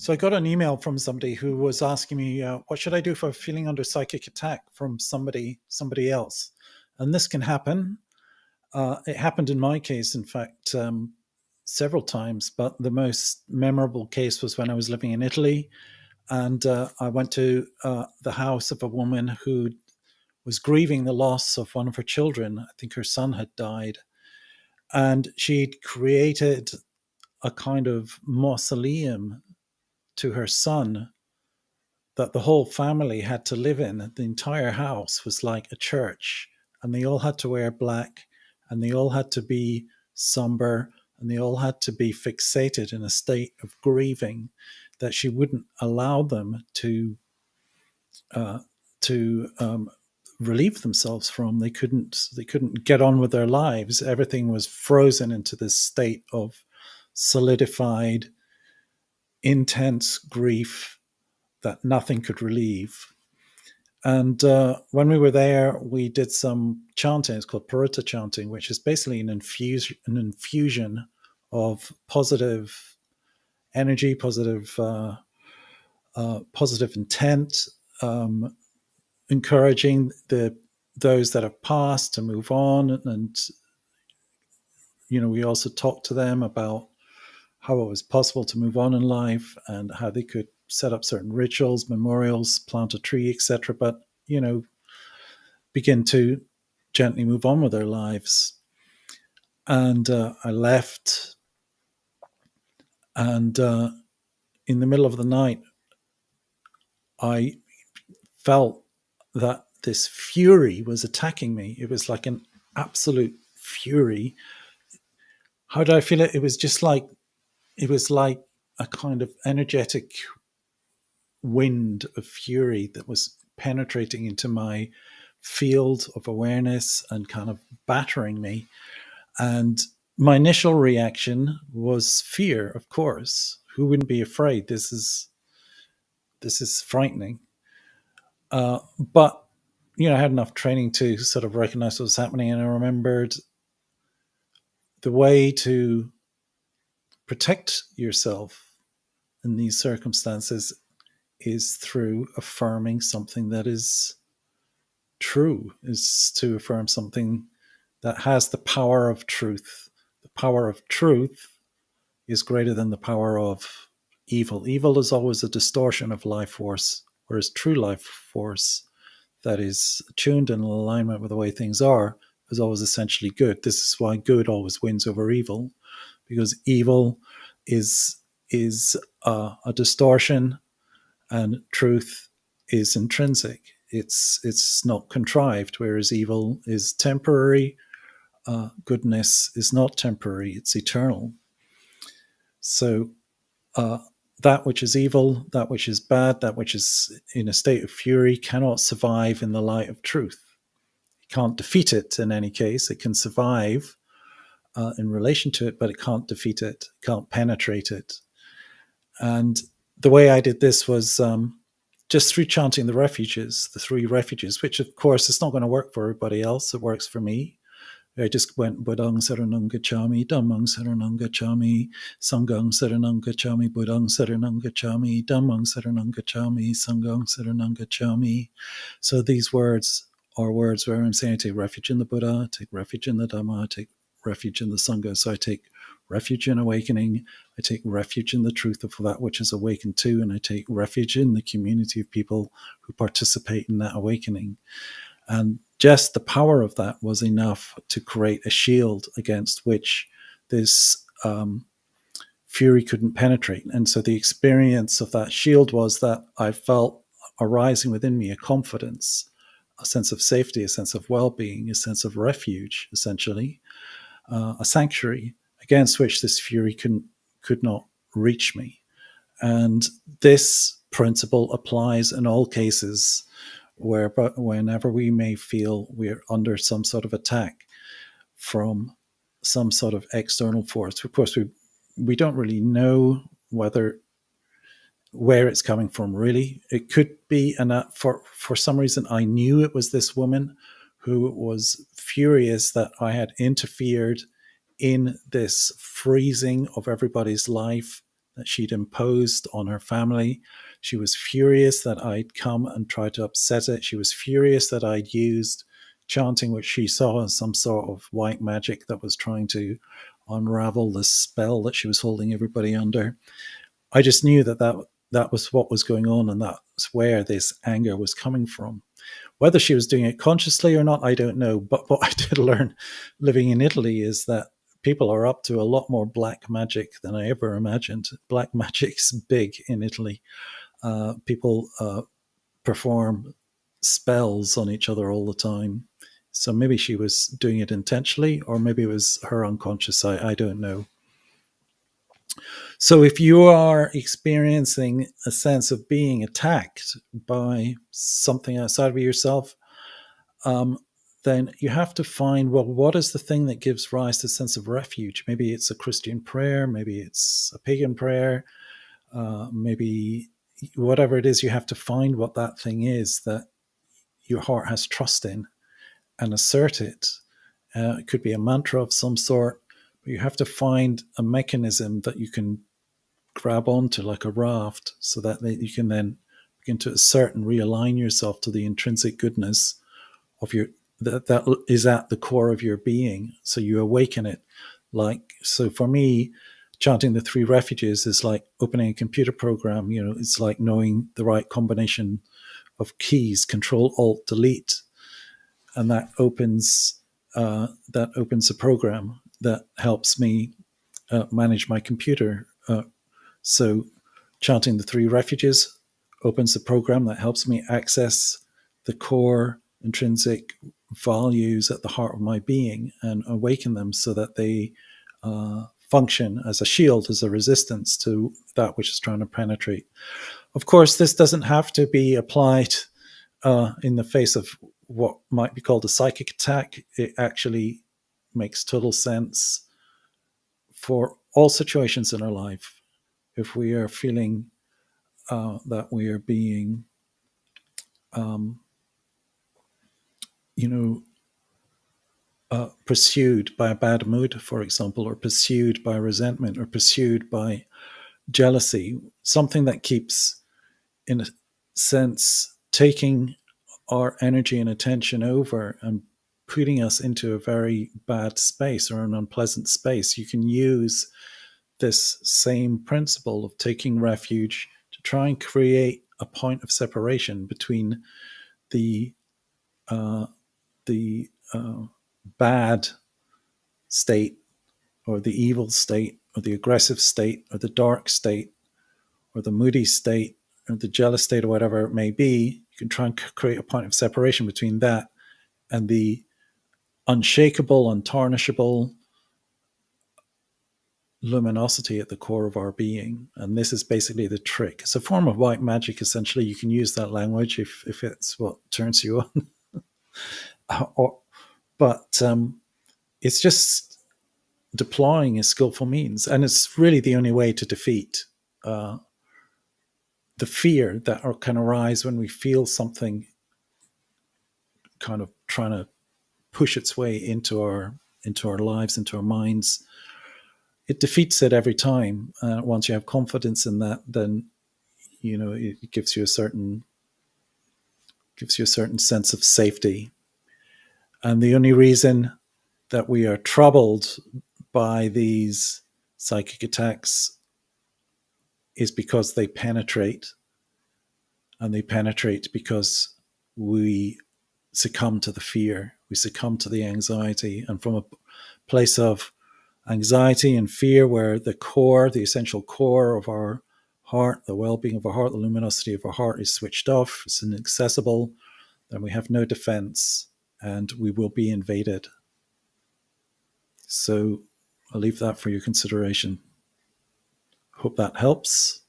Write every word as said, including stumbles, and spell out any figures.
So I got an email from somebody who was asking me, uh, what should I do for feeling under psychic attack from somebody, somebody else? And this can happen. Uh, it happened in my case, in fact, um, several times, but the most memorable case was when I was living in Italy. And uh, I went to uh, the house of a woman who was grieving the loss of one of her children. I think her son had died. And she'd created a kind of mausoleum to her son that the whole family had to live in. The entire house was like a church, and they all had to wear black, and they all had to be somber, and they all had to be fixated in a state of grieving that she wouldn't allow them to uh, to um, relieve themselves from. They couldn't, they couldn't get on with their lives. Everything was frozen into this state of solidified intense grief that nothing could relieve. And uh, when we were there, we did some chanting. It's called paritta chanting, which is basically an, infuse, an infusion of positive energy, positive, uh, uh, positive intent, um, encouraging the those that have passed to move on. And, you know, we also talked to them about how it was possible to move on in life and how they could set up certain rituals, memorials, plant a tree, et cetera. But, you know, begin to gently move on with their lives. And uh, I left. And uh, in the middle of the night, I felt that this fury was attacking me. It was like an absolute fury. How did I feel it? It was just like, it was like a kind of energetic wind of fury that was penetrating into my field of awareness and kind of battering me. And my initial reaction was fear, of course. Who wouldn't be afraid? This is, this is frightening. Uh, but, you know, I had enough training to sort of recognize what was happening. And I remembered the way to protect yourself in these circumstances is through affirming something that is true, is to affirm something that has the power of truth. The power of truth is greater than the power of evil. Evil is always a distortion of life force, whereas true life force that is tuned in alignment with the way things are is always essentially good. This is why good always wins over evil, because evil is, is uh, a distortion, and truth is intrinsic. It's, it's not contrived, whereas evil is temporary. Uh, goodness is not temporary, it's eternal. So uh, that which is evil, that which is bad, that which is in a state of fury cannot survive in the light of truth. You can't defeat it in any case. It can survive Uh, in relation to it, but it can't defeat it, can't penetrate it. And the way I did this was um, just through chanting the refuges, the three refuges, which of course it's not going to work for everybody else. It works for me. I just went Buddhang Saranang Gacchami, Dhammang Saranang Gacchami, Sanghang Saranang Gacchami, Buddhang Saranang Gacchami, Dhammang Saranang Gacchami, Sanghang Saranang Gacchami. So these words are words where I'm saying I take refuge in the Buddha, I take refuge in the Dhamma, I take refuge in the Sangha. So I take refuge in awakening, I take refuge in the truth of that which is awakened to, and I take refuge in the community of people who participate in that awakening. And just the power of that was enough to create a shield against which this um, fury couldn't penetrate. And so the experience of that shield was that I felt arising within me a confidence, a sense of safety, a sense of well-being, a sense of refuge, essentially. Uh, a sanctuary against which this fury couldn't, could not reach me. And this principle applies in all cases where, but whenever we may feel we're under some sort of attack from some sort of external force. Of course, we, we don't really know whether, where it's coming from, really. It could be, and uh, for, for some reason, I knew it was this woman who was furious that I had interfered in this freezing of everybody's life that she'd imposed on her family. She was furious that I'd come and tried to upset it. She was furious that I'd used chanting, which she saw as some sort of white magic that was trying to unravel the spell that she was holding everybody under. I just knew that that, that was what was going on, and that's where this anger was coming from. Whether she was doing it consciously or not, I don't know. But what I did learn living in Italy is that people are up to a lot more black magic than I ever imagined. Black magic's big in Italy. Uh, people uh, perform spells on each other all the time. So maybe she was doing it intentionally, or maybe it was her unconscious. I, I don't know. So if you are experiencing a sense of being attacked by something outside of yourself, um, then you have to find, well, what is the thing that gives rise to a sense of refuge? Maybe it's a Christian prayer. Maybe it's a pagan prayer. Uh, maybe whatever it is, you have to find what that thing is that your heart has trust in and assert it. Uh, it could be a mantra of some sort, but you have to find a mechanism that you can grab onto like a raft, so that you can then begin to assert and realign yourself to the intrinsic goodness of your, that, that is at the core of your being. So you awaken it. Like, so for me, chanting the three refuges is like opening a computer program. You know, it's like knowing the right combination of keys, control, alt, delete. And that opens, uh, that opens a program that helps me uh, manage my computer. Uh, so chanting the three refuges opens a program that helps me access the core intrinsic values at the heart of my being and awaken them so that they uh, function as a shield, as a resistance to that which is trying to penetrate. Of course, this doesn't have to be applied uh, in the face of what might be called a psychic attack. It actually makes total sense for all situations in our life. If we are feeling uh, that we are being, um, you know, uh, pursued by a bad mood, for example, or pursued by resentment, or pursued by jealousy, something that keeps, in a sense, taking our energy and attention over and putting us into a very bad space or an unpleasant space. You can use this same principle of taking refuge to try and create a point of separation between the uh, the uh, bad state, or the evil state, or the aggressive state, or the dark state, or the moody state, or the jealous state, or whatever it may be. You can try and create a point of separation between that and the unshakable, untarnishable luminosity at the core of our being. And this is basically the trick. It's a form of white magic, essentially. You can use that language if, if it's what turns you on. or, but um, it's just deploying a skillful means. And it's really the only way to defeat uh, the fear that are, can arise when we feel something kind of trying to push its way into our into our lives, into our minds. It defeats it every time. Uh, once you have confidence in that, then you know it, it gives you a certain gives you a certain sense of safety. And the only reason that we are troubled by these psychic attacks is because they penetrate, and they penetrate because we succumb to the fear, we succumb to the anxiety. And from a place of anxiety and fear, where the core, the essential core of our heart, the well-being of our heart, the luminosity of our heart is switched off, it's inaccessible, then we have no defense and we will be invaded. So I'll leave that for your consideration. Hope that helps.